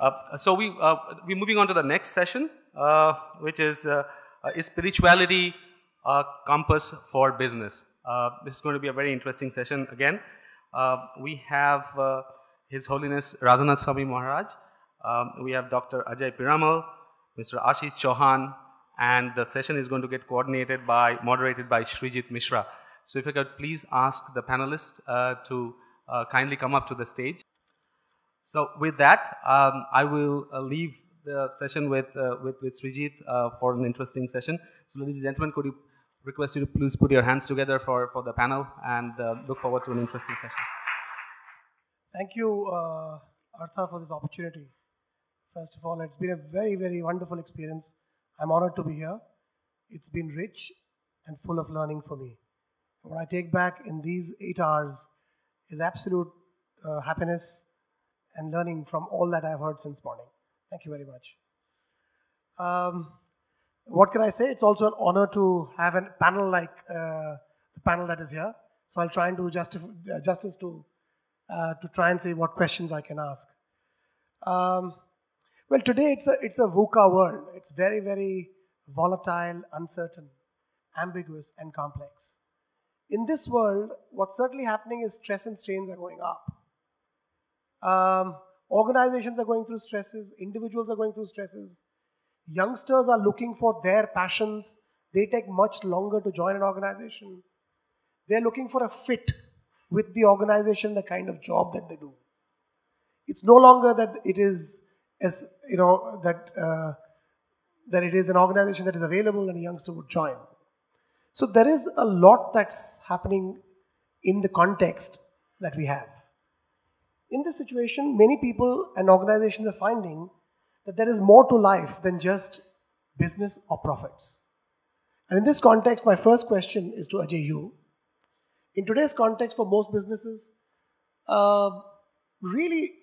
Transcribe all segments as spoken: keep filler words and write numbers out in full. Uh, so we, uh, we're moving on to the next session, uh, which is, uh, uh, is spirituality a compass for business? Uh, this is going to be a very interesting session again. Uh, we have uh, His Holiness Radhanath Swami Maharaj, um, we have Doctor Ajay Piramal, Mister Ashish Chauhan, and the session is going to get coordinated by, moderated by Shreejit Mishra. So if I could please ask the panelists uh, to uh, kindly come up to the stage. So with that, um, I will uh, leave the session with, uh, with, with Shreejit uh, for an interesting session. So ladies and gentlemen, could you request you to please put your hands together for, for the panel, and uh, look forward to an interesting session. Thank you, uh, Artha, for this opportunity. First of all, it's been a very, very wonderful experience. I'm honored to be here. It's been rich and full of learning for me. What I take back in these eight hours is absolute uh, happiness and learning from all that I've heard since morning. Thank you very much. Um, what can I say? It's also an honor to have a panel like uh, the panel that is here. So I'll try and do justif- justice to, uh, to try and say what questions I can ask. Um, well, today it's a, it's a VUCA world. It's very, very volatile, uncertain, ambiguous and complex. In this world, what's certainly happening is stress and strains are going up. Um, organizations are going through stresses, individuals are going through stresses, youngsters are looking for their passions, they take much longer to join an organization, they're looking for a fit with the organization, the kind of job that they do. It's no longer that it is, as, you know, that, uh, that it is an organization that is available and a youngster would join. So there is a lot that's happening in the context that we have. In this situation, many people and organizations are finding that there is more to life than just business or profits. And in this context, my first question is to Ajay you. In today's context for most businesses, uh, really,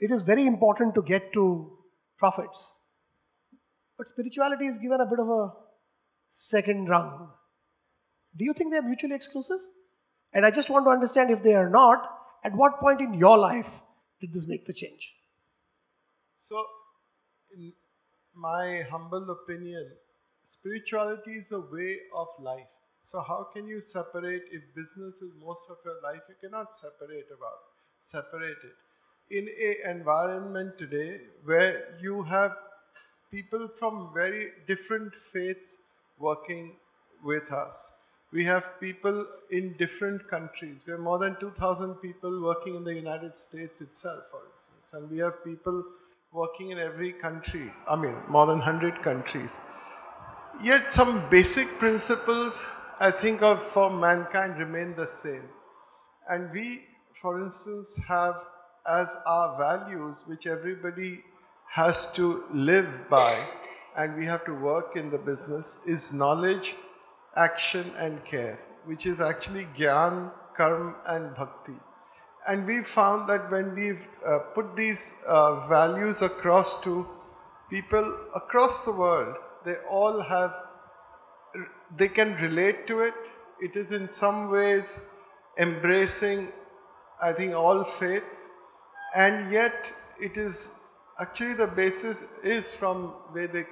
it is very important to get to profits. But spirituality is given a bit of a second rung. Do you think they are mutually exclusive? And I just want to understand if they are not, at what point in your life did this make the change? So, in my humble opinion, spirituality is a way of life. So how can you separate, if business is most of your life, you cannot separate about separate it. In an environment today where you have people from very different faiths working with us. We have people in different countries. We have more than two thousand people working in the United States itself, for instance. And we have people working in every country, I mean, more than one hundred countries. Yet some basic principles, I think, of for mankind remain the same. And we, for instance, have as our values, which everybody has to live by, and we have to work in the business, is knowledge, action and care, which is actually Gyan, Karma and Bhakti. And we found that when we've uh, put these uh, values across to people across the world, they all have, they can relate to it. It is in some ways embracing, I think, all faiths, and yet it is actually the basis is from Vedic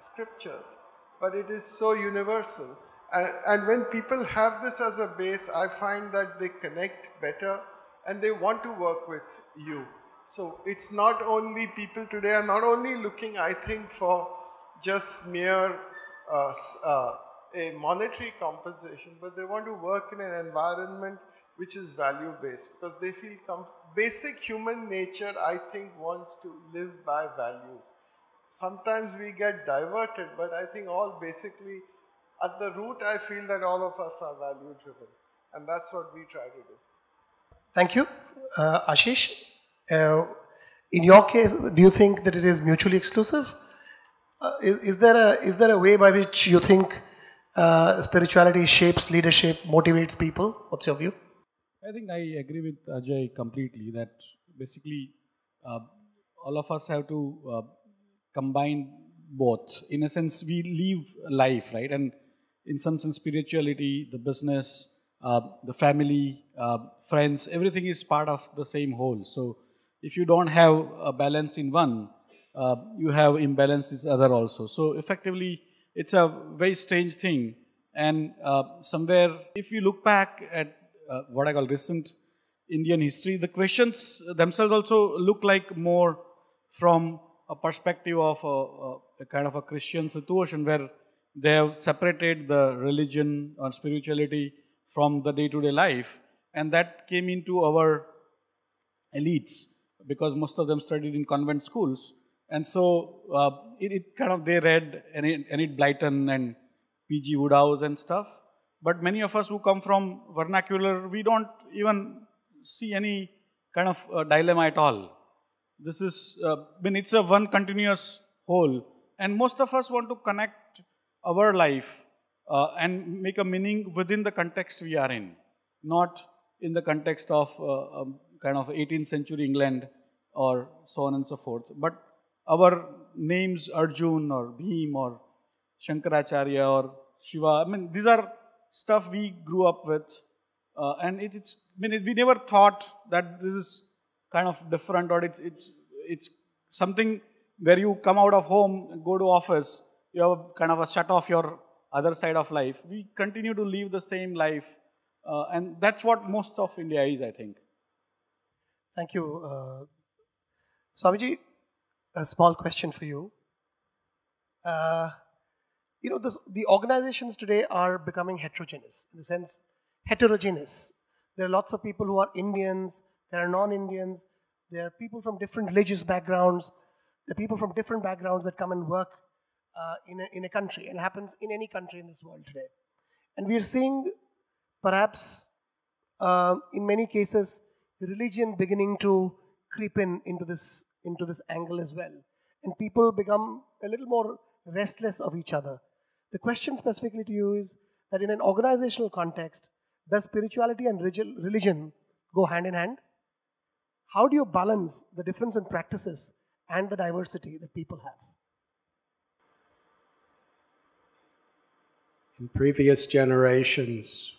scriptures, but it is so universal. And, and when people have this as a base, I find that they connect better and they want to work with you. So it's not only people today are not only looking, I think, for just mere uh, uh, a monetary compensation, but they want to work in an environment which is value-based, because they feel comfortable. Basic human nature, I think, wants to live by values. Sometimes we get diverted, but I think all basically at the root, I feel that all of us are value-driven, and that's what we try to do. Thank you. Uh, Ashish, uh, in your case, do you think that it is mutually exclusive? Uh, is, is, there a, is there a way by which you think uh, spirituality shapes leadership, motivates people? What's your view? I think I agree with Ajay completely that basically uh, all of us have to uh, combine both. In a sense, we live life, right? And in some sense, spirituality, the business, uh, the family, uh, friends, everything is part of the same whole. So if you don't have a balance in one, uh, you have imbalances other also. So effectively, it's a very strange thing. And uh, somewhere, if you look back at uh, what I call recent Indian history, the questions themselves also look like more from a perspective of a, a kind of a Christian situation where they have separated the religion or spirituality from the day-to-day life. And that came into our elites because most of them studied in convent schools. And so uh, it, it kind of, they read Enid Blyton and P G Woodhouse and stuff. But many of us who come from vernacular, we don't even see any kind of uh, dilemma at all. This is, uh, I mean, it's a one continuous whole. And most of us want to connect our life uh, and make a meaning within the context we are in, not in the context of uh, kind of eighteenth century England or so on and so forth. But our names, Arjun or Bhim or Shankaracharya or Shiva, I mean, these are stuff we grew up with. Uh, and it, it's, I mean, we never thought that this is kind of different, or it's, it's, it's something where you come out of home, go to office, you have kind of a shut off your other side of life. We continue to live the same life. Uh, and that's what most of India is, I think. Thank you. Uh, Swamiji, a small question for you. Uh, you know, this, the organizations today are becoming heterogeneous, in the sense heterogeneous. There are lots of people who are Indians, there are non-Indians, there are people from different religious backgrounds, there are people from different backgrounds that come and work uh, in, a, in a country, and happens in any country in this world today. And we are seeing perhaps uh, in many cases religion beginning to creep in into this, into this angle as well. And people become a little more restless of each other. The question specifically to you is that in an organizational context, does spirituality and religion go hand in hand? How do you balance the difference in practices and the diversity that people have? In previous generations,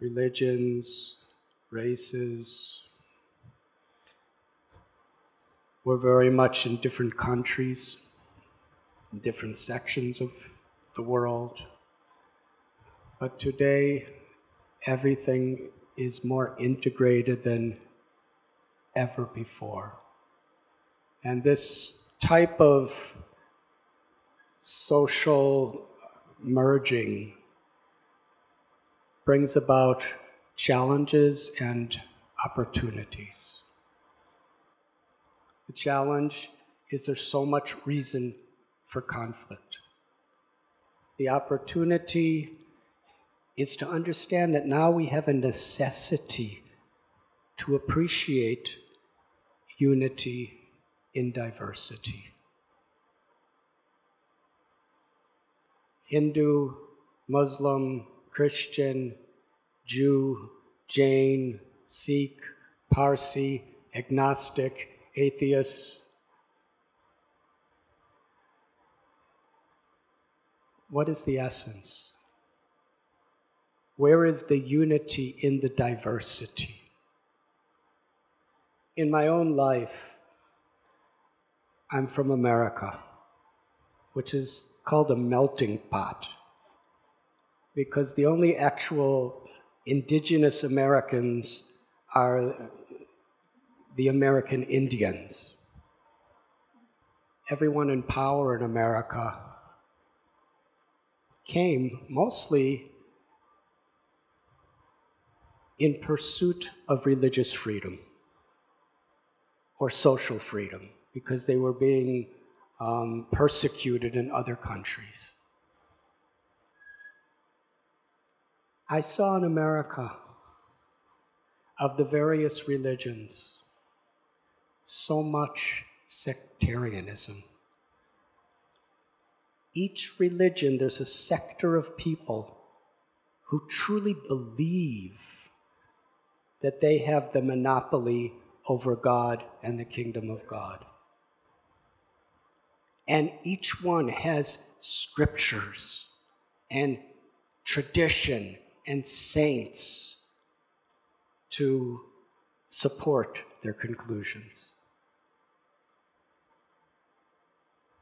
religions, races were very much in different countries, in different sections of the world. But today, everything is more integrated than ever before. And this type of social merging brings about challenges and opportunities. The challenge is there's so much reason for conflict. The opportunity is to understand that now we have a necessity to appreciate unity in diversity. Hindu, Muslim, Christian, Jew, Jain, Sikh, Parsi, agnostic, atheist. What is the essence? Where is the unity in the diversity? In my own life, I'm from America, which is called a melting pot, because the only actual indigenous Americans are the American Indians. Everyone in power in America came mostly in pursuit of religious freedom or social freedom, because they were being um, persecuted in other countries. I saw in America, of the various religions, so much sectarianism. Each religion, there's a sector of people who truly believe that they have the monopoly over God and the kingdom of God. And each one has scriptures and tradition and saints to support their conclusions.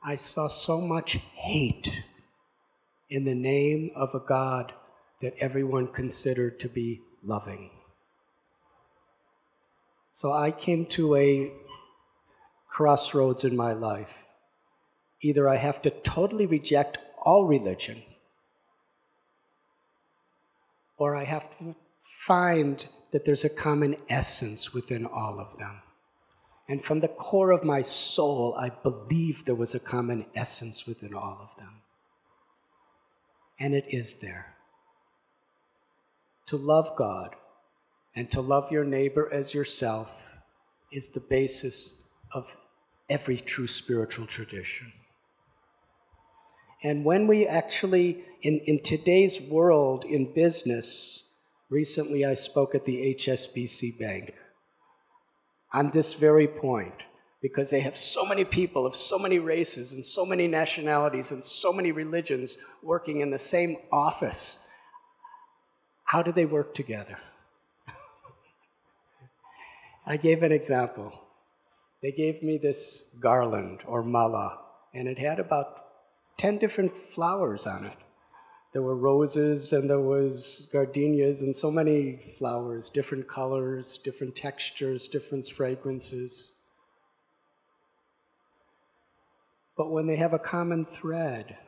I saw so much hate in the name of a God that everyone considered to be loving. So I came to a crossroads in my life. Either I have to totally reject all religion, or I have to find that there's a common essence within all of them. And from the core of my soul, I believed there was a common essence within all of them. And it is there. To love God and to love your neighbor as yourself is the basis of every true spiritual tradition. And when we actually, in, in today's world, in business, recently I spoke at the H S B C Bank on this very point, because they have so many people of so many races and so many nationalities and so many religions working in the same office. How do they work together? I gave an example. They gave me this garland or mala, and it had about ten different flowers on it. There were roses and there was gardenias and so many flowers, different colors, different textures, different fragrances. But when they have a common thread,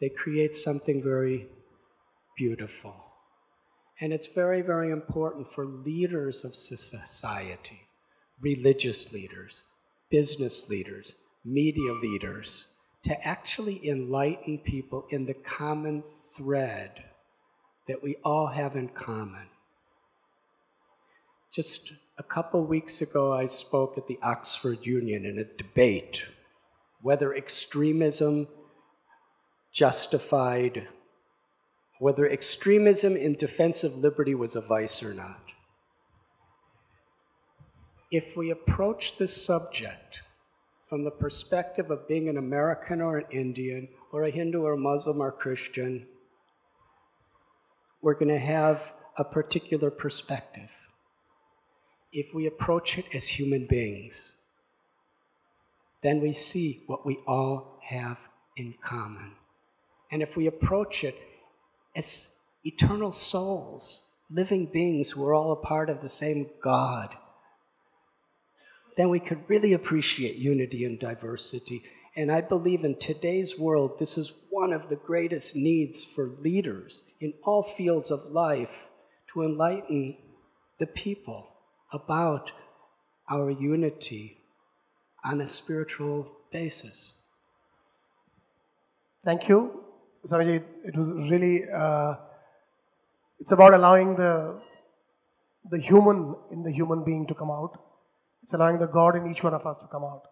they create something very beautiful. And it's very, very important for leaders of society, religious leaders, business leaders, media leaders, to actually enlighten people in the common thread that we all have in common. Just a couple weeks ago, I spoke at the Oxford Union in a debate whether extremism justified, whether extremism in defense of liberty was a vice or not. If we approach this subject from the perspective of being an American or an Indian or a Hindu or a Muslim or Christian, we're going to have a particular perspective. If we approach it as human beings, then we see what we all have in common. And if we approach it as eternal souls, living beings who are all a part of the same God, then we could really appreciate unity and diversity. And I believe in today's world, this is one of the greatest needs for leaders in all fields of life, to enlighten the people about our unity on a spiritual basis. Thank you, Swamiji. It was really, uh, it's about allowing the, the human in the human being to come out. It's allowing the God in each one of us to come out.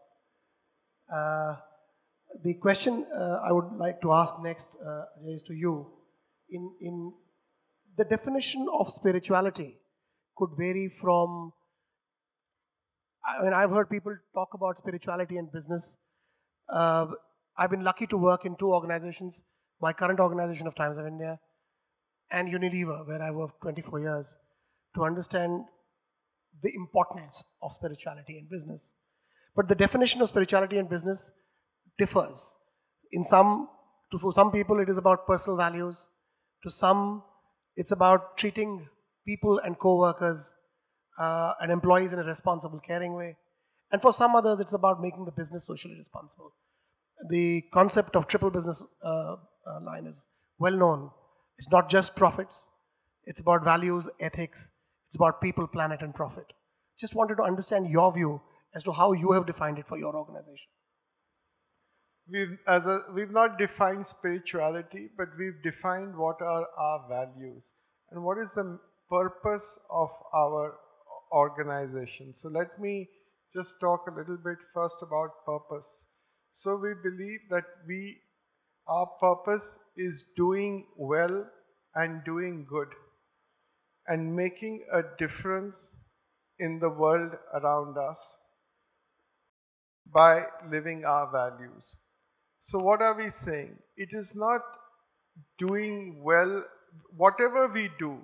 Uh, the question uh, I would like to ask next, uh, Ajay, is to you. In, in the definition of spirituality could vary from, I mean, I've heard people talk about spirituality and business. Uh, I've been lucky to work in two organizations, my current organization of Times of India and Unilever, where I worked twenty-four years, to understand the importance of spirituality in business. But the definition of spirituality in business differs. In some, to, for some people it is about personal values, to some it's about treating people and co-workers uh, and employees in a responsible, caring way. And for some others it's about making the business socially responsible. The concept of triple business uh, uh, line is well known. It's not just profits, it's about values, ethics. It's about people, planet, and profit. Just wanted to understand your view as to how you have defined it for your organization. We've, as a, we've not defined spirituality, but we've defined what are our values and what is the purpose of our organization. So let me just talk a little bit first about purpose. So we believe that we, our purpose is doing well and doing good, and making a difference in the world around us by living our values. So what are we saying? It is not doing well, whatever we do,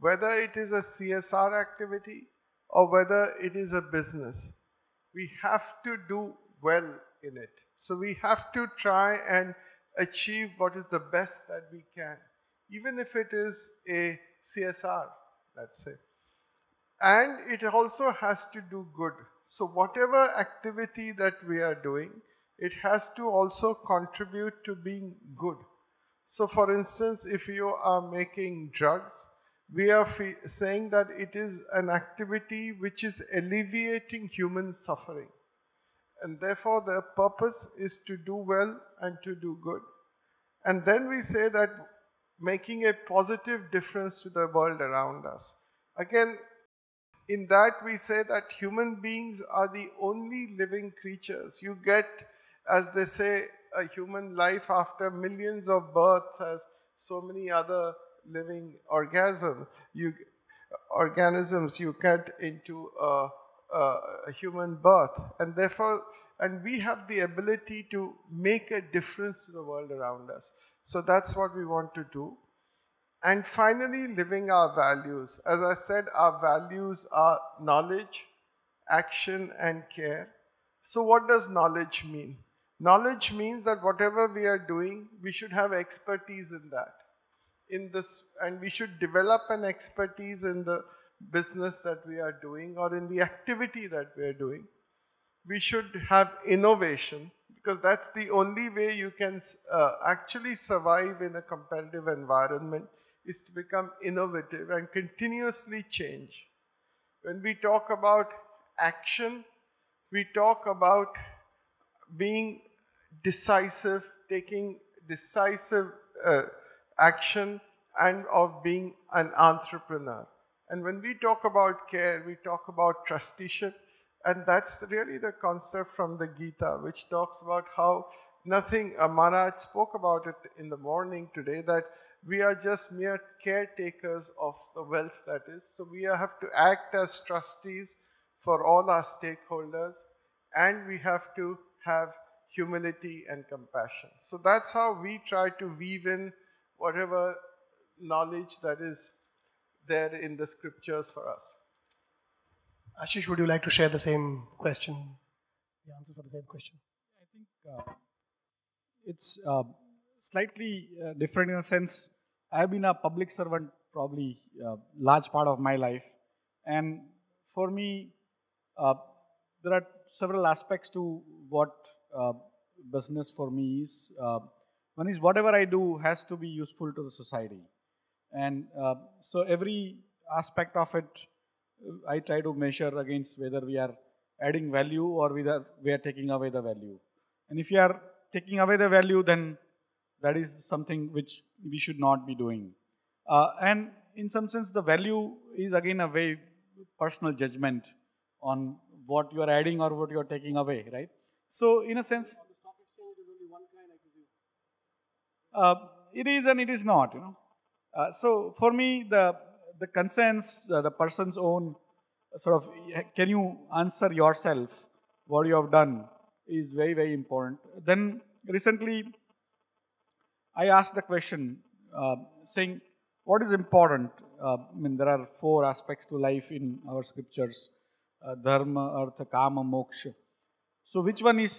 whether it is a C S R activity or whether it is a business, we have to do well in it. So we have to try and achieve what is the best that we can, even if it is a C S R, let's say. And it also has to do good. So whatever activity that we are doing, it has to also contribute to being good. So for instance, if you are making drugs, we are saying that it is an activity which is alleviating human suffering. And therefore the purpose is to do well and to do good. And then we say that making a positive difference to the world around us. Again, in that we say that human beings are the only living creatures. You get, as they say, a human life after millions of births, as so many other living orgasm, you, organisms you get into a, a, a human birth. And therefore, and we have the ability to make a difference to the world around us. So that's what we want to do. And finally, living our values. As I said, our values are knowledge, action, and care. So what does knowledge mean? Knowledge means that whatever we are doing, we should have expertise in that. In this, and we should develop an expertise in the business that we are doing or in the activity that we are doing. We should have innovation, because that's the only way you can uh, actually survive in a competitive environment, is to become innovative and continuously change. When we talk about action, we talk about being decisive, taking decisive uh, action, and of being an entrepreneur. And when we talk about care, we talk about trusteeship, and that's really the concept from the Gita, which talks about how nothing, uh, Maharaj spoke about it in the morning today, that we are just mere caretakers of the wealth that is. So we have to act as trustees for all our stakeholders, and we have to have humility and compassion. So that's how we try to weave in whatever knowledge that is there in the scriptures for us. Ashish, would you like to share the same question, the answer for the same question? I think uh, it's uh, slightly uh, different in a sense. I've been a public servant probably a uh, large part of my life. And for me, uh, there are several aspects to what uh, business for me is. Uh, one is whatever I do has to be useful to the society. And uh, so every aspect of it, I try to measure against whether we are adding value or whether we are taking away the value. And if you are taking away the value, then that is something which we should not be doing. Uh, and in some sense, the value is again a very personal judgment on what you are adding or what you are taking away, right? So in a sense, uh, it is and it is not, you know. Uh, so for me, the The concerns, uh, the person's own sort of, can you answer yourself what you have done, is very, very important. Then recently, I asked the question uh, saying, what is important? Uh, I mean, there are four aspects to life in our scriptures, uh, dharma, artha, kama, moksha. So which one is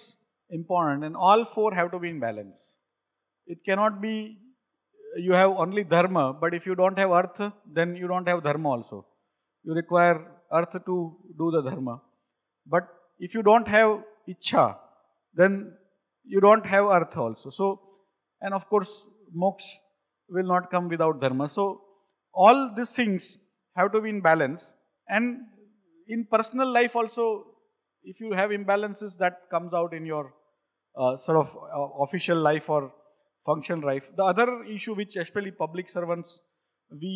important? And all four have to be in balance. It cannot be you have only dharma, but if you don't have artha, then you don't have dharma also. You require artha to do the dharma. But if you don't have ichha, then you don't have artha also. So, and of course, moksha will not come without dharma. So, all these things have to be in balance. And in personal life also, if you have imbalances, that comes out in your uh, sort of uh, official life or function life. The other issue which especially public servants, we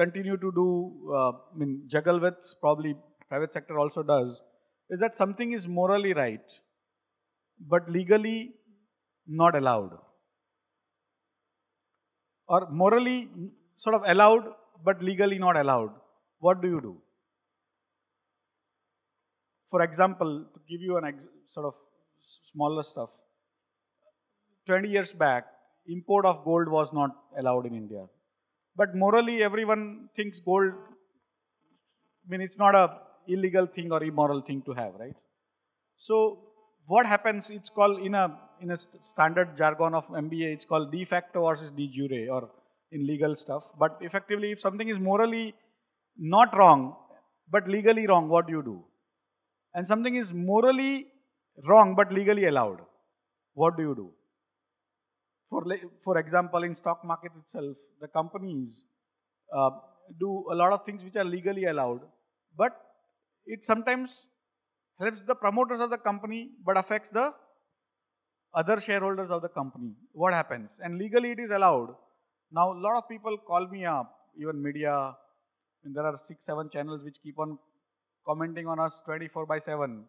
continue to do, uh, I mean, juggle with, probably private sector also does, is that something is morally right, but legally not allowed. Or morally sort of allowed, but legally not allowed. What do you do? For example, to give you an ex sort of smaller stuff, twenty years back, import of gold was not allowed in India. But morally, everyone thinks gold, I mean, it's not a illegal thing or immoral thing to have, right? So what happens, it's called in a, in a st standard jargon of M B A, it's called de facto versus de jure, or in legal stuff. But effectively, if something is morally not wrong, but legally wrong, what do you do? And something is morally wrong, but legally allowed, what do you do? For, for example, in stock market itself, the companies uh, do a lot of things which are legally allowed, but it sometimes helps the promoters of the company, but affects the other shareholders of the company. What happens? And legally it is allowed. Now, a lot of people call me up, even media, and there are six, seven channels which keep on commenting on us twenty-four by seven.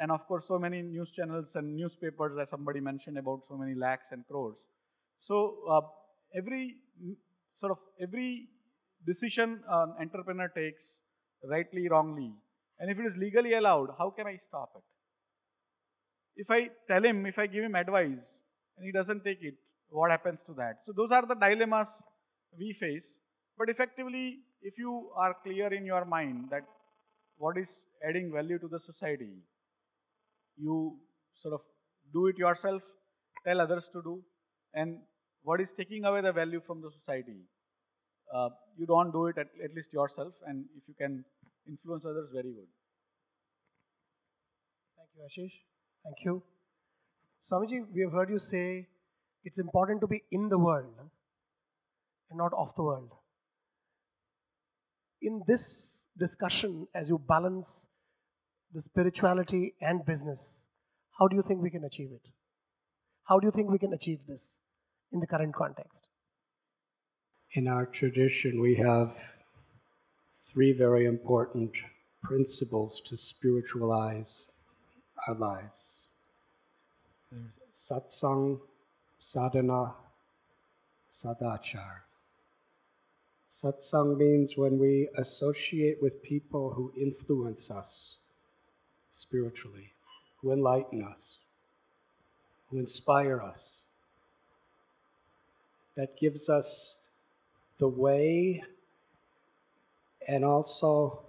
And of course, so many news channels and newspapers that somebody mentioned about so many lakhs and crores. So, uh, every sort of every decision an entrepreneur takes, rightly, wrongly, and if it is legally allowed, how can I stop it? If I tell him, if I give him advice and he doesn't take it, what happens to that? So those are the dilemmas we face. But effectively, if you are clear in your mind that what is adding value to the society, you sort of do it yourself, tell others to do, and what is taking away the value from the society, uh, you don't do it at, at least yourself, and if you can influence others, very good. Thank you, Ashish. Thank you. Swamiji, we have heard you say it's important to be in the world and not of the world. In this discussion, as you balance the spirituality and business, how do you think we can achieve it? How do you think we can achieve this in the current context? In our tradition, we have three very important principles to spiritualize our lives. There's satsang, sadhana, sadachar. Satsang means when we associate with people who influence us spiritually, who enlighten us, who inspire us. That gives us the way and also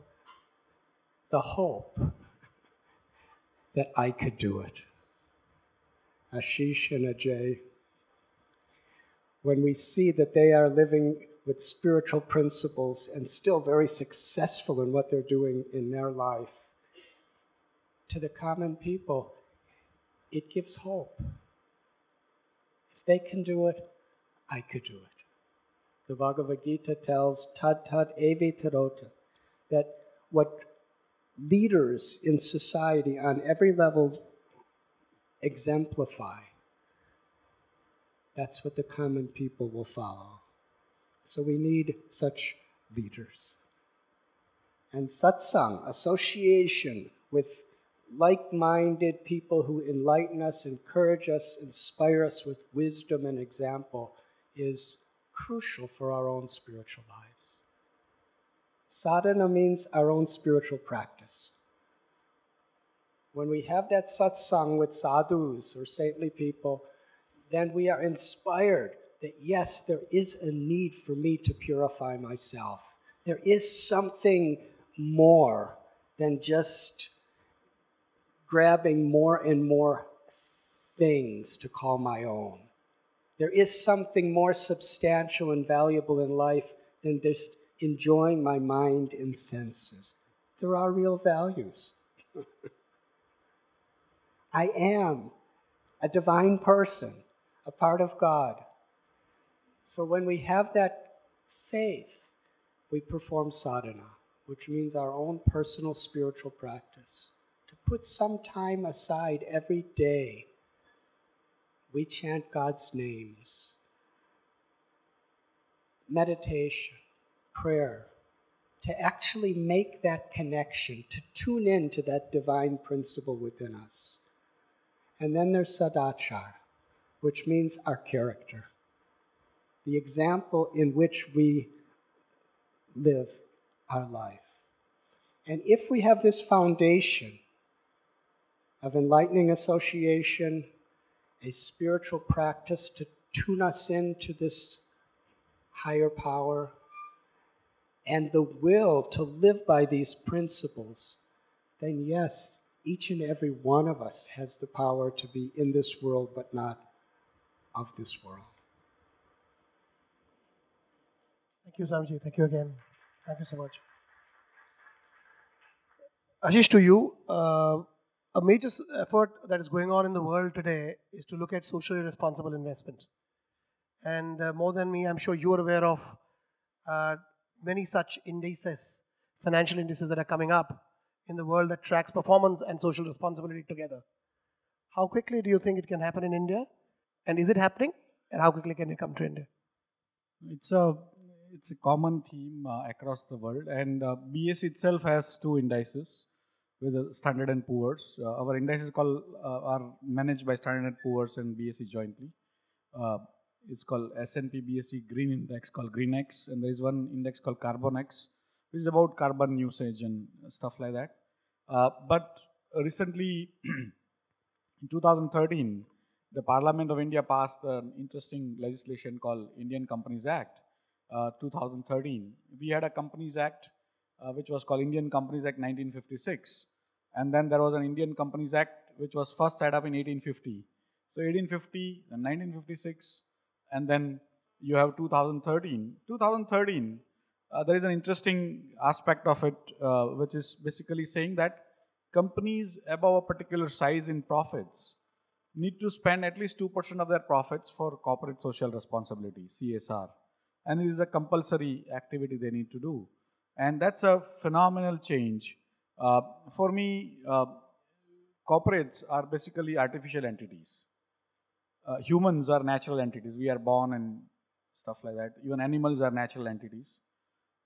the hope that I could do it. Ashish and Ajay, when we see that they are living with spiritual principles and still very successful in what they're doing in their life, to the common people, it gives hope. If they can do it, I could do it. The Bhagavad Gita tells tad tad evi tarota, that what leaders in society on every level exemplify, that's what the common people will follow. So we need such leaders. And satsang, association with like-minded people who enlighten us, encourage us, inspire us with wisdom and example, is crucial for our own spiritual lives. Sadhana means our own spiritual practice. When we have that satsang with sadhus or saintly people, then we are inspired that yes, there is a need for me to purify myself. There is something more than just grabbing more and more things to call my own. There is something more substantial and valuable in life than just enjoying my mind and senses. There are real values. I am a divine person, a part of God. So when we have that faith, we perform sadhana, which means our own personal spiritual practice. To put some time aside every day, we chant God's names, meditation, prayer, to actually make that connection, to tune in to that divine principle within us. And then there's sadachar, which means our character, the example in which we live our life. And if we have this foundation of enlightening association, a spiritual practice to tune us into this higher power, and the will to live by these principles, then yes, each and every one of us has the power to be in this world, but not of this world. Thank you, Swamiji. Thank you again. Thank you so much. Ashish, to you, uh, a major effort that is going on in the world today is to look at socially responsible investment. And uh, more than me, I'm sure you're aware of uh, many such indices, financial indices that are coming up in the world that tracks performance and social responsibility together. How quickly do you think it can happen in India? And is it happening? And how quickly can it come to India? It's a, it's a common theme uh, across the world. And uh, B S E itself has two indices with uh, Standard and Poor's. Uh, our indices called, uh, are managed by Standard and Poor's and B S E jointly. Uh, it's called S N P B S E Green Index, called Green X. And there is one index called Carbon X, which is about carbon usage and stuff like that. Uh, but recently, in two thousand thirteen, the Parliament of India passed an interesting legislation called Indian Companies Act, uh, two thousand thirteen. We had a Companies Act, uh, which was called Indian Companies Act nineteen fifty-six. And then there was an Indian Companies Act, which was first set up in eighteen fifty. So eighteen fifty, and nineteen fifty-six, and then you have two thousand thirteen. two thousand thirteen, Uh, there is an interesting aspect of it, uh, which is basically saying that companies above a particular size in profits need to spend at least two percent of their profits for corporate social responsibility, C S R. And it is a compulsory activity they need to do. And that's a phenomenal change. Uh, for me, uh, corporates are basically artificial entities. Uh, humans are natural entities. We are born and stuff like that. Even animals are natural entities.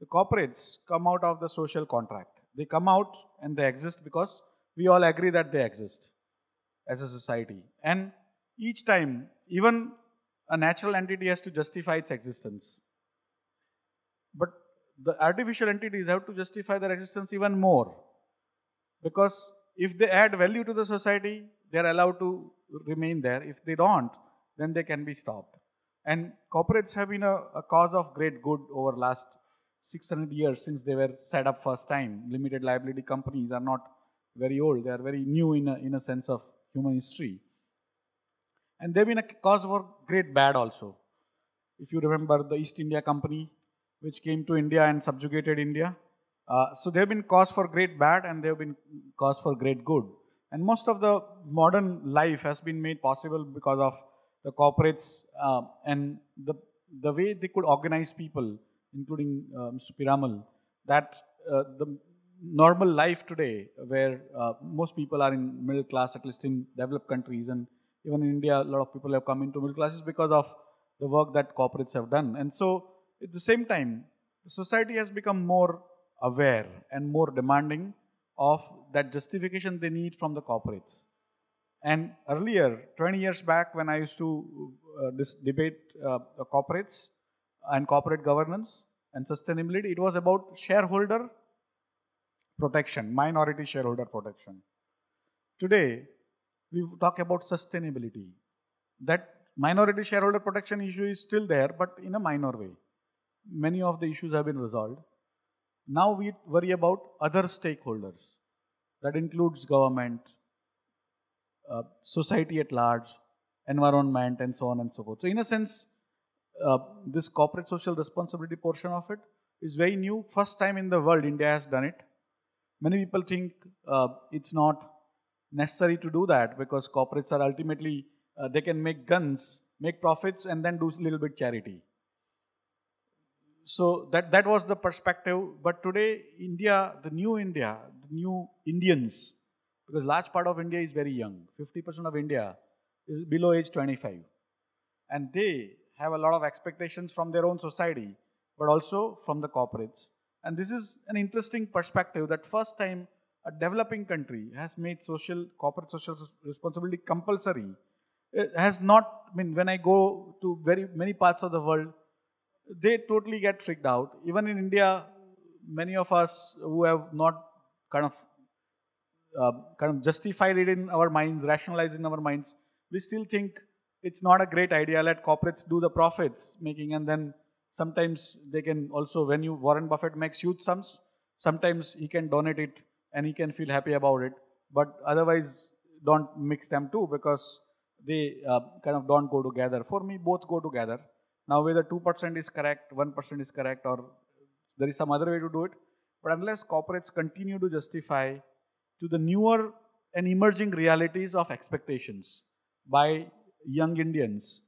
The corporates come out of the social contract. They come out and they exist because we all agree that they exist as a society. And each time, even a natural entity has to justify its existence. But the artificial entities have to justify their existence even more. Because if they add value to the society, they are allowed to remain there. If they don't, then they can be stopped. And corporates have been a, a cause of great good over the last six hundred years since they were set up first time. Limited liability companies are not very old. They are very new in a, in a sense of human history. And they've been a cause for great bad also. If you remember the East India Company, which came to India and subjugated India. Uh, so they've been cause for great bad and they've been cause for great good. And most of the modern life has been made possible because of the corporates uh, and the, the way they could organize people, including uh, Mister Piramal, that uh, the normal life today, where uh, most people are in middle class, at least in developed countries, and even in India, a lot of people have come into middle classes because of the work that corporates have done. And so, at the same time, the society has become more aware and more demanding of that justification they need from the corporates. And earlier, twenty years back, when I used to uh, dis debate uh, the corporates, and corporate governance and sustainability, it was about shareholder protection, minority shareholder protection. Today, we talk about sustainability. That minority shareholder protection issue is still there, but in a minor way. Many of the issues have been resolved. Now we worry about other stakeholders. That includes government, uh, society at large, environment, and so on and so forth. So in a sense, Uh, this corporate social responsibility portion of it is very new. First time in the world, India has done it. Many people think uh, it's not necessary to do that because corporates are ultimately, uh, they can make guns, make profits, and then do a little bit charity. So that, that was the perspective. But today, India, the new India, the new Indians, because large part of India is very young. fifty percent of India is below age twenty-five. And they have a lot of expectations from their own society, but also from the corporates. And this is an interesting perspective that first time a developing country has made social, corporate social responsibility compulsory. It has not, I mean, when I go to very many parts of the world, they totally get freaked out. Even in India, many of us who have not kind of, uh, kind of justified it in our minds, rationalized in our minds, we still think, it's not a great idea, let corporates do the profits making and then Sometimes they can also, when you, Warren Buffett makes huge sums, sometimes he can donate it and he can feel happy about it. But otherwise, don't mix them too, because they uh, kind of don't go together. For me, both go together. Now, whether two percent is correct, one percent is correct, or there is some other way to do it. But unless corporates continue to justify to the newer and emerging realities of expectations by young Indians,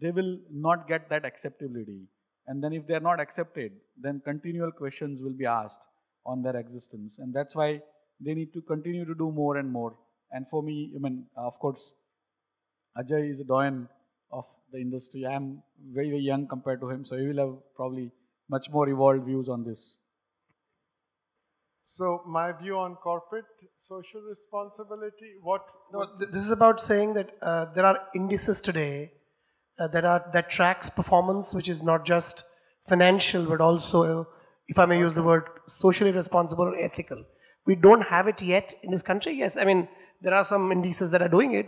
they will not get that acceptability. And then if they are not accepted, then continual questions will be asked on their existence. And that's why they need to continue to do more and more. And for me, I mean, of course, Ajay is a doyen of the industry. I am very, very young compared to him, so he will have probably much more evolved views on this. So my view on corporate social responsibility, what... No, this is about saying that uh, there are indices today uh, that, are, that tracks performance, which is not just financial, but also, uh, if I may use the word, socially responsible or ethical. We don't have it yet in this country. Yes, I mean, there are some indices that are doing it,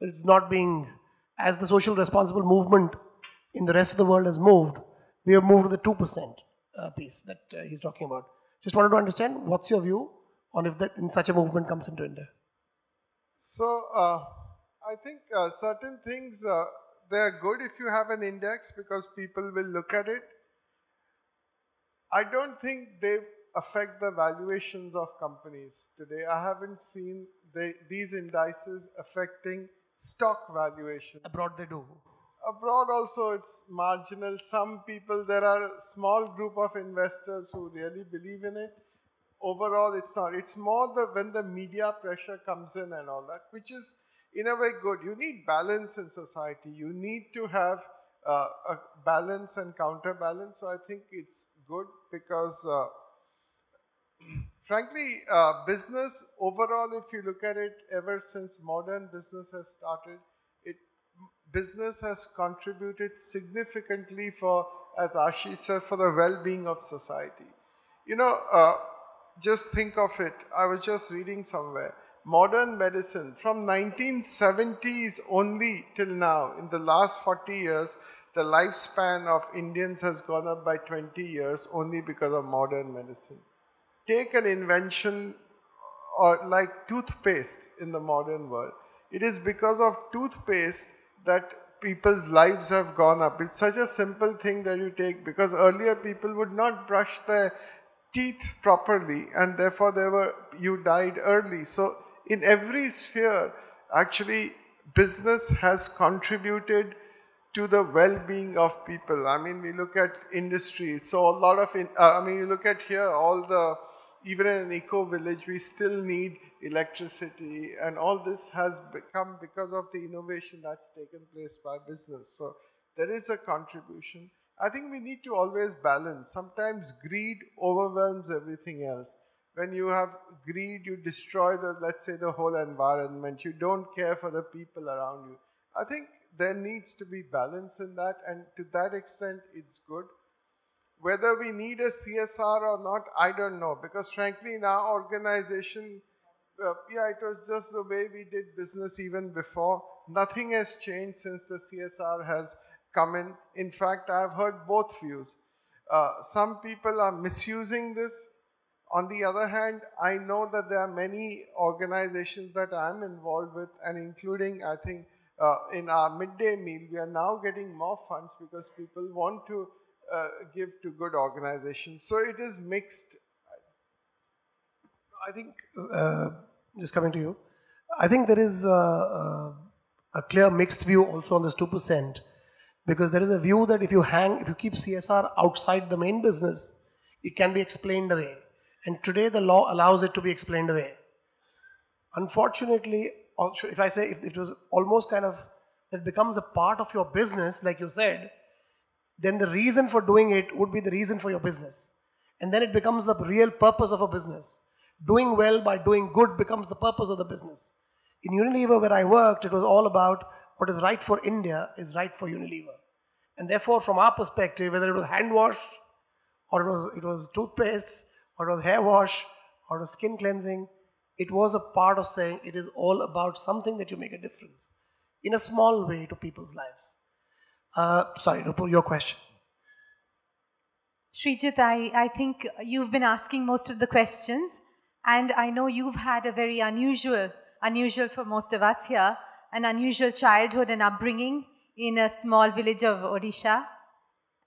but it's not being... As the social responsible movement in the rest of the world has moved, we have moved to the two percent uh, piece that uh, he's talking about. Just wanted to understand, what's your view on if that in such a movement comes into India? So, uh, I think uh, certain things, uh, they're good if you have an index, because people will look at it. I don't think they affect the valuations of companies today. I haven't seen they, these indices affecting stock valuation. Abroad they do. Abroad also it's marginal. Some people, there are a small group of investors who really believe in it. Overall it's not. It's more the when the media pressure comes in and all that, which is in a way good. You need balance in society. You need to have uh, a balance and counterbalance. So I think it's good because uh, frankly, uh, business overall, if you look at it, ever since modern business has started, it business has contributed significantly for, as Ashish said, for the well-being of society. You know, uh, just think of it. I was just reading somewhere. Modern medicine, from nineteen seventies only till now, in the last forty years, the lifespan of Indians has gone up by twenty years only because of modern medicine. Take an invention or like toothpaste in the modern world. It is because of toothpaste that people's lives have gone up. It's such a simple thing that you take, because earlier people would not brush their teeth properly and therefore they were, you died early. So in every sphere, actually business has contributed to the well-being of people. I mean, we look at industry. So a lot of, in, uh, I mean, you look at here, all the, even in an eco-village, we still need electricity, and all this has become because of the innovation that's taken place by business. So there is a contribution. I think we need to always balance. Sometimes greed overwhelms everything else. When you have greed, you destroy the, let's say, the whole environment. You don't care for the people around you. I think there needs to be balance in that, and to that extent, it's good. Whether we need a C S R or not, I don't know, because frankly, in our organization, uh, yeah, it was just the way we did business even before. Nothing has changed since the C S R has come in. In fact, I've heard both views. Uh, some people are misusing this. On the other hand, I know that there are many organizations that I'm involved with, and including, I think, Uh, in our midday meal, we are now getting more funds because people want to uh, give to good organizations. So it is mixed. I think, uh, just coming to you, I think there is a, a, a clear mixed view also on this two percent, because there is a view that if you hang, if you keep C S R outside the main business, it can be explained away. And today the law allows it to be explained away. Unfortunately, Also, if I say, if it was almost kind of, that becomes a part of your business, like you said, then the reason for doing it would be the reason for your business. And then it becomes the real purpose of a business. Doing well by doing good becomes the purpose of the business. In Unilever, where I worked, it was all about what is right for India is right for Unilever. And therefore, from our perspective, whether it was hand wash, or it was, it was toothpaste, or it was hair wash, or it was skin cleansing, it was a part of saying it is all about something that you make a difference in a small way to people's lives. Uh, sorry, Rupu, your question. Shreejit, I, I think you've been asking most of the questions, and I know you've had a very unusual, unusual for most of us here, an unusual childhood and upbringing in a small village of Odisha,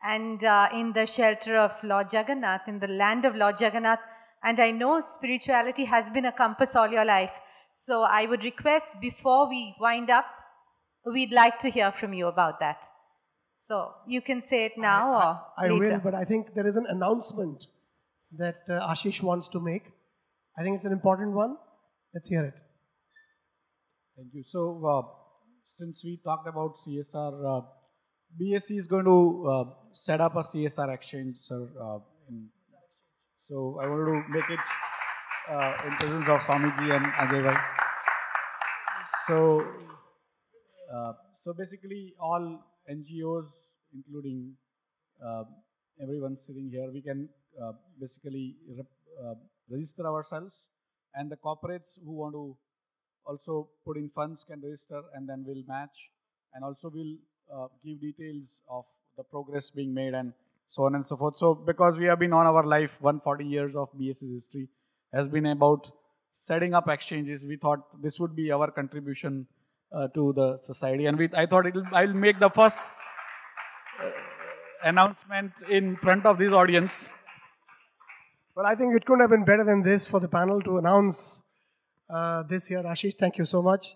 and uh, in the shelter of Lord Jagannath, in the land of Lord Jagannath. And I know spirituality has been a compass all your life. So I would request, before we wind up, we'd like to hear from you about that. So you can say it now I, I, or later. I will, but I think there is an announcement that uh, Ashish wants to make. I think it's an important one. Let's hear it. Thank you. So uh, since we talked about C S R, uh, B S E is going to uh, set up a C S R exchange. Sir, uh, in, so I wanted to make it uh, in presence of Swamiji and Ajay Bhai. So, uh, so basically all N G Os, including uh, everyone sitting here, we can uh, basically rep, uh, register ourselves, and the corporates who want to also put in funds can register, and then we'll match, and also we'll uh, give details of the progress being made and so on and so forth. So because we have been on our life, one hundred forty years of BSE's history has been about setting up exchanges, we thought this would be our contribution Uh, to the society, and we, I thought it'll, I'll make the first uh, announcement in front of this audience. Well, I think it couldn't have been better than this for the panel to announce uh, this here. Ashish, thank you so much.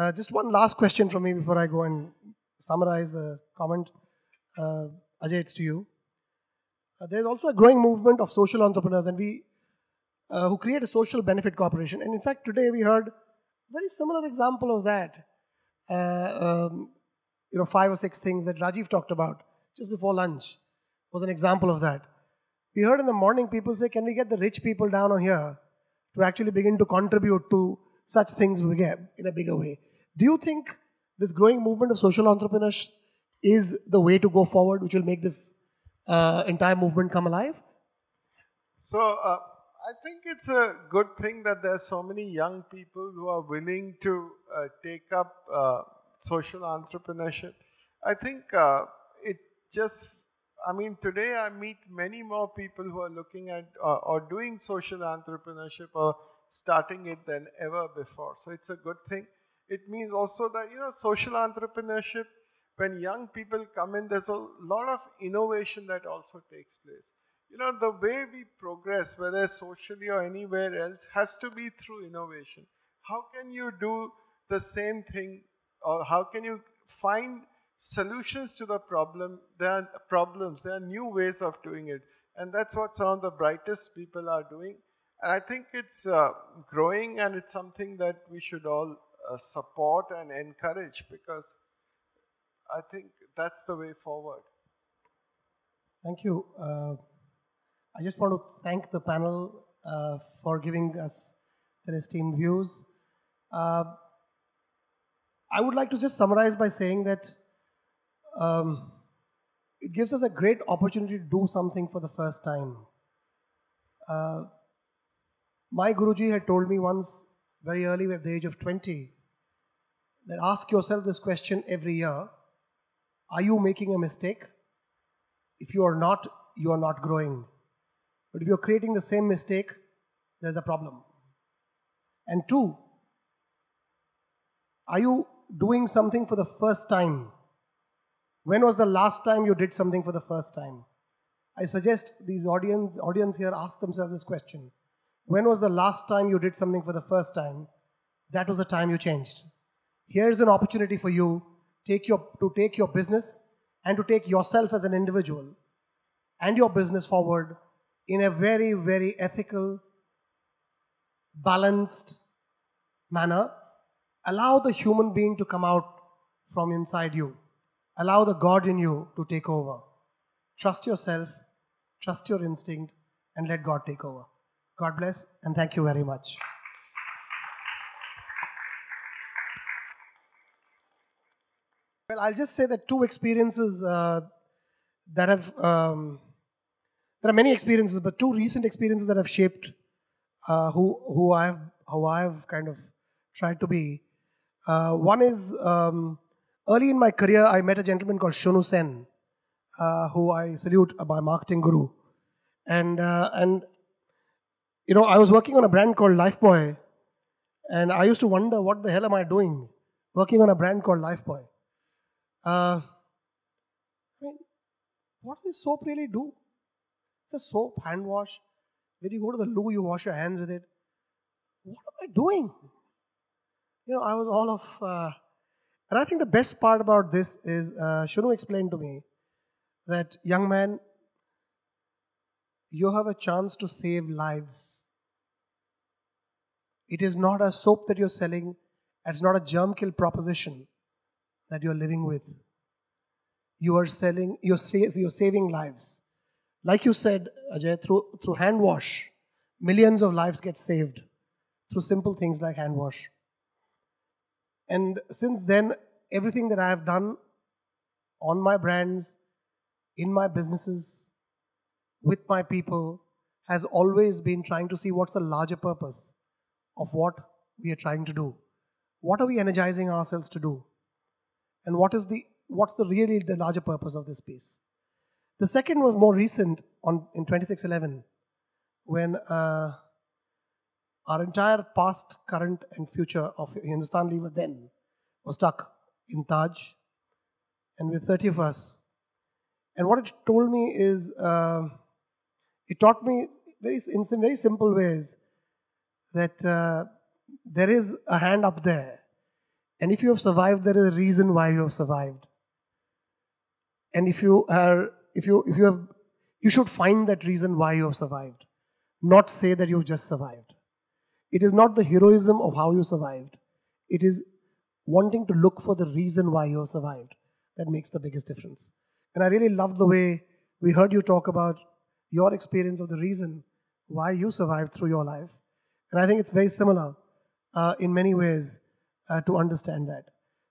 Uh, just one last question from me before I go and summarize the comment. Uh, Ajay, it's to you. Uh, there's also a growing movement of social entrepreneurs, and we uh, who create a social benefit corporation. And in fact, today we heard very similar example of that, uh, um, you know, five or six things that Rajiv talked about just before lunch was an example of that. We heard in the morning people say, can we get the rich people down on here to actually begin to contribute to such things we get in a bigger way? Do you think this growing movement of social entrepreneurs is the way to go forward, which will make this uh, entire movement come alive? So, uh I think it's a good thing that there are so many young people who are willing to uh, take up uh, social entrepreneurship. I think uh, it just, I mean, today I meet many more people who are looking at uh, or doing social entrepreneurship or starting it than ever before. So it's a good thing. It means also that, you know, social entrepreneurship, when young people come in, there's a lot of innovation that also takes place. You know, the way we progress, whether socially or anywhere else, has to be through innovation. How can you do the same thing, or how can you find solutions to the problem? There are problems, there are new ways of doing it. And that's what some of the brightest people are doing. And I think it's uh, growing, and it's something that we should all uh, support and encourage, because I think that's the way forward. Thank you. Uh I just want to thank the panel uh, for giving us their esteemed views. Uh, I would like to just summarize by saying that um, it gives us a great opportunity to do something for the first time. Uh, my Guruji had told me once, very early at the age of twenty, that ask yourself this question every year: are you making a mistake? If you are not, you are not growing. But if you're creating the same mistake, there's a problem. And two, are you doing something for the first time? When was the last time you did something for the first time? I suggest these audience, audience here ask themselves this question. When was the last time you did something for the first time? That was the time you changed. Here's an opportunity for you take your, to take your business and to take yourself as an individual and your business forward in a very, very ethical, balanced manner. Allow the human being to come out from inside you. Allow the God in you to take over. Trust yourself, trust your instinct, and let God take over. God bless, and thank you very much. Well, I'll just say that two experiences uh, that have... Um, There are many experiences, but two recent experiences that have shaped uh, who who I have how I have kind of tried to be. Uh, one is um, early in my career, I met a gentleman called Shonu Sen, uh, who I salute, uh, my marketing guru. And, uh, and you know, I was working on a brand called Lifeboy, and I used to wonder, what the hell am I doing working on a brand called Lifeboy? Uh, I mean, what does soap really do? It's a soap hand wash. When you go to the loo, you wash your hands with it. What am I doing? You know, I was all of... Uh, and I think the best part about this is, uh, Shonu explained to me that, young man, you have a chance to save lives. It is not a soap that you're selling. It's not a germ kill proposition that you're living with. You are selling, you're, sa you're saving lives. Like you said, Ajay, through, through hand wash, millions of lives get saved through simple things like hand wash. And since then, everything that I have done on my brands, in my businesses, with my people, has always been trying to see what's the larger purpose of what we are trying to do. What are we energizing ourselves to do? And what is the, what's the really the larger purpose of this piece? The second was more recent, on in twenty-six eleven, when uh, our entire past, current and future of Hindustan Lever then was stuck in Taj, and with thirty of us. And what it told me is, uh, it taught me very, in some very simple ways that uh, there is a hand up there, and if you have survived, there is a reason why you have survived. And if you are, if you, if you have, you should find that reason why you have survived, not say that you've just survived. It is not the heroism of how you survived. It is wanting to look for the reason why you have survived that makes the biggest difference. And I really loved the way we heard you talk about your experience of the reason why you survived through your life. And I think it's very similar uh, in many ways uh, to understand that.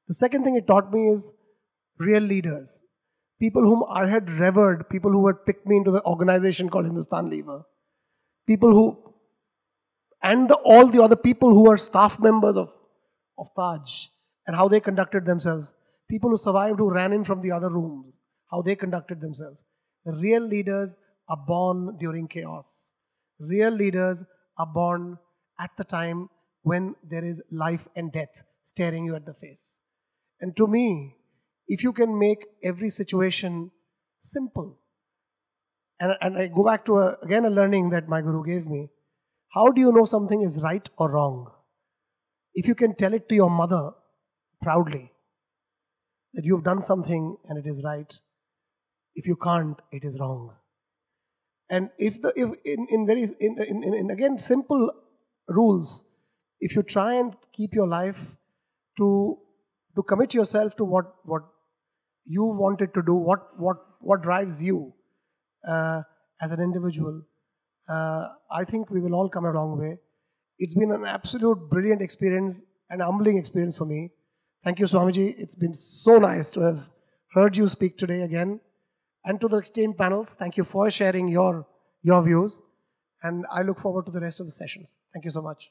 The second thing it taught me is real leaders. People whom I had revered, people who had picked me into the organization called Hindustan Lever, people who, and the, all the other people who were staff members of, of Taj, and how they conducted themselves, people who survived, who ran in from the other rooms, how they conducted themselves. Real leaders are born during chaos. Real leaders are born at the time when there is life and death staring you at the face. And to me, if you can make every situation simple, and, and I go back to, a, again, a learning that my guru gave me, how do you know something is right or wrong? If you can tell it to your mother proudly, that you've done something and it is right. If you can't, it is wrong. And if the if in, in very in, in, in again simple rules, if you try and keep your life to to commit yourself to what what you wanted to do, what what what drives you uh, as an individual, uh, I think we will all come a long way. It's been an absolute brilliant experience, an humbling experience for me. Thank you, Swamiji. It's been so nice to have heard you speak today again. And to the esteemed panels, thank you for sharing your, your views. And I look forward to the rest of the sessions. Thank you so much.